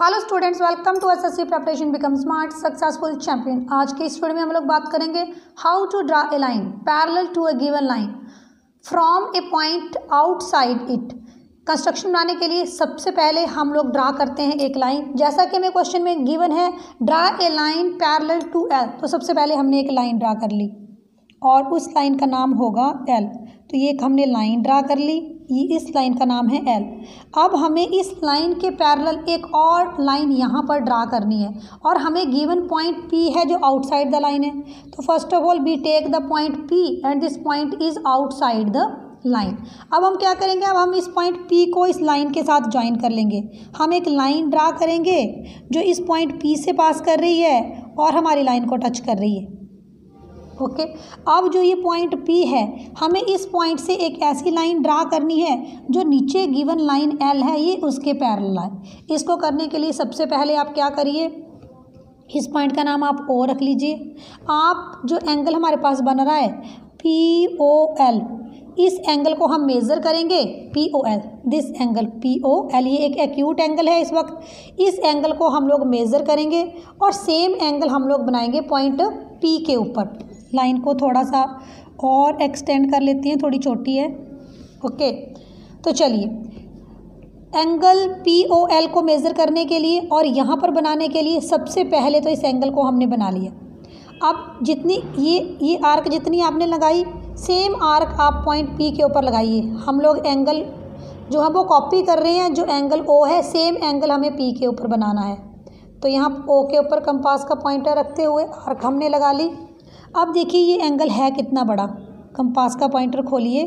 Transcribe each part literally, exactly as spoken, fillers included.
Hello students, welcome to SSC preparation become smart successful champion. आज के इस video में हम लोग बात करेंगे how to draw a line parallel to a given line from a point outside it. Construction बनाने के लिए सबसे पहले हम लोग ड्रा करते हैं एक लाइन। जैसा कि हमें क्वेश्चन में गिवन है draw a line parallel to L, तो सबसे पहले हमने एक लाइन ड्रा कर ली और उस लाइन का नाम होगा एल। तो ये हमने लाइन ड्रा कर ली, ये इस लाइन का नाम है एल। अब हमें इस लाइन के पैरेलल एक और लाइन यहाँ पर ड्रा करनी है और हमें गिवन पॉइंट पी है जो आउटसाइड द लाइन है। तो first of all we take the point P and this point is outside the line. अब हम क्या करेंगे, अब हम इस पॉइंट पी को इस लाइन के साथ ज्वाइन कर लेंगे। हम एक लाइन ड्रा करेंगे जो इस पॉइंट पी से पास कर रही है और हमारी लाइन को टच कर रही है। Okay okay. अब जो ये पॉइंट पी है, हमें इस पॉइंट से एक ऐसी लाइन ड्रा करनी है जो नीचे गिवन लाइन एल है ये उसके पैरेलल है। इसको करने के लिए सबसे पहले आप क्या करिए, इस पॉइंट का नाम आप ओ रख लीजिए। आप जो एंगल हमारे पास बन रहा है पी ओ एल, इस एंगल को हम मेज़र करेंगे P O L. This angle P O L ये एक एक्यूट एंगल है इस वक्त। इस एंगल को हम लोग मेज़र करेंगे और सेम एंगल हम लोग बनाएंगे पॉइंट पी के ऊपर। लाइन को थोड़ा सा और एक्सटेंड कर लेती हैं, थोड़ी छोटी है। ओके, तो चलिए एंगल पी ओ एल को मेज़र करने के लिए और यहाँ पर बनाने के लिए सबसे पहले तो इस एंगल को हमने बना लिया। अब जितनी ये ये आर्क जितनी आपने लगाई, सेम आर्क आप पॉइंट पी के ऊपर लगाइए। हम लोग एंगल जो हम वो कॉपी कर रहे हैं, जो एंगल ओ है सेम एंगल हमें पी के ऊपर बनाना है। तो यहाँ ओ के ऊपर कंपास का पॉइंटर रखते हुए आर्क हमने लगा ली। अब देखिए ये एंगल है कितना बड़ा, कंपास का पॉइंटर खोलिए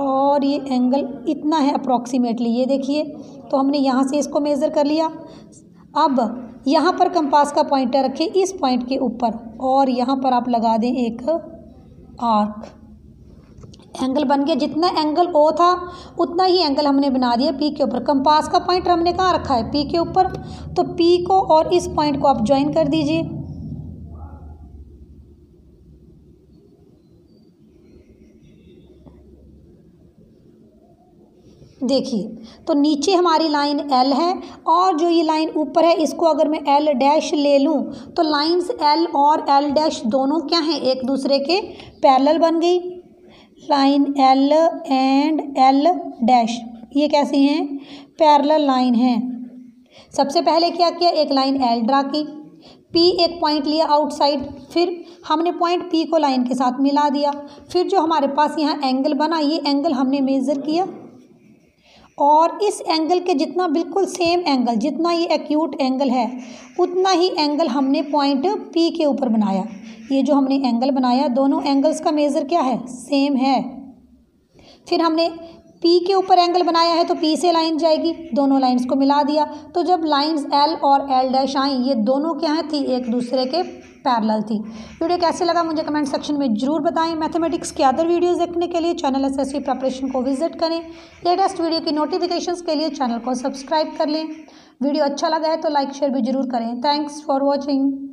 और ये एंगल इतना है अप्रॉक्सीमेटली, ये देखिए। तो हमने यहाँ से इसको मेज़र कर लिया। अब यहाँ पर कंपास का पॉइंटर रखिए इस पॉइंट के ऊपर और यहाँ पर आप लगा दें एक आर्क। एंगल बन गया, जितना एंगल ओ था उतना ही एंगल हमने बना दिया पी के ऊपर। कंपास का पॉइंटर हमने कहाँ रखा है, पी के ऊपर। तो पी को और इस पॉइंट को आप ज्वाइन कर दीजिए। देखिए, तो नीचे हमारी लाइन एल है और जो ये लाइन ऊपर है इसको अगर मैं एल डैश ले लूँ तो लाइंस एल और एल डैश दोनों क्या हैं, एक दूसरे के पैरेलल बन गई। Line L and L dash ये कैसे हैं, पैरेलल लाइन हैं। सबसे पहले क्या किया, एक लाइन एल ड्रा की, पी एक पॉइंट लिया आउटसाइड, फिर हमने पॉइंट पी को लाइन के साथ मिला दिया। फिर जो हमारे पास यहाँ एंगल बना, ये एंगल हमने मेज़र किया और इस एंगल के जितना बिल्कुल सेम एंगल, जितना ये एक्यूट एंगल है उतना ही एंगल हमने पॉइंट पी के ऊपर बनाया। ये जो हमने एंगल बनाया, दोनों एंगल्स का मेज़र क्या है, सेम है। फिर हमने पी के ऊपर एंगल बनाया है तो पी से लाइन जाएगी, दोनों लाइंस को मिला दिया। तो जब लाइंस एल और एल डैश आई, ये दोनों क्या हैं, थी एक दूसरे के पैरेलल थी। वीडियो कैसे लगा मुझे कमेंट सेक्शन में ज़रूर बताएं। मैथमेटिक्स के अदर वीडियोस देखने के लिए चैनल एसएससी प्रिपरेशन को विजिट करें। लेटेस्ट वीडियो की नोटिफिकेशंस के लिए चैनल को सब्सक्राइब कर लें। वीडियो अच्छा लगा है तो लाइक शेयर भी जरूर करें। Thanks for watching.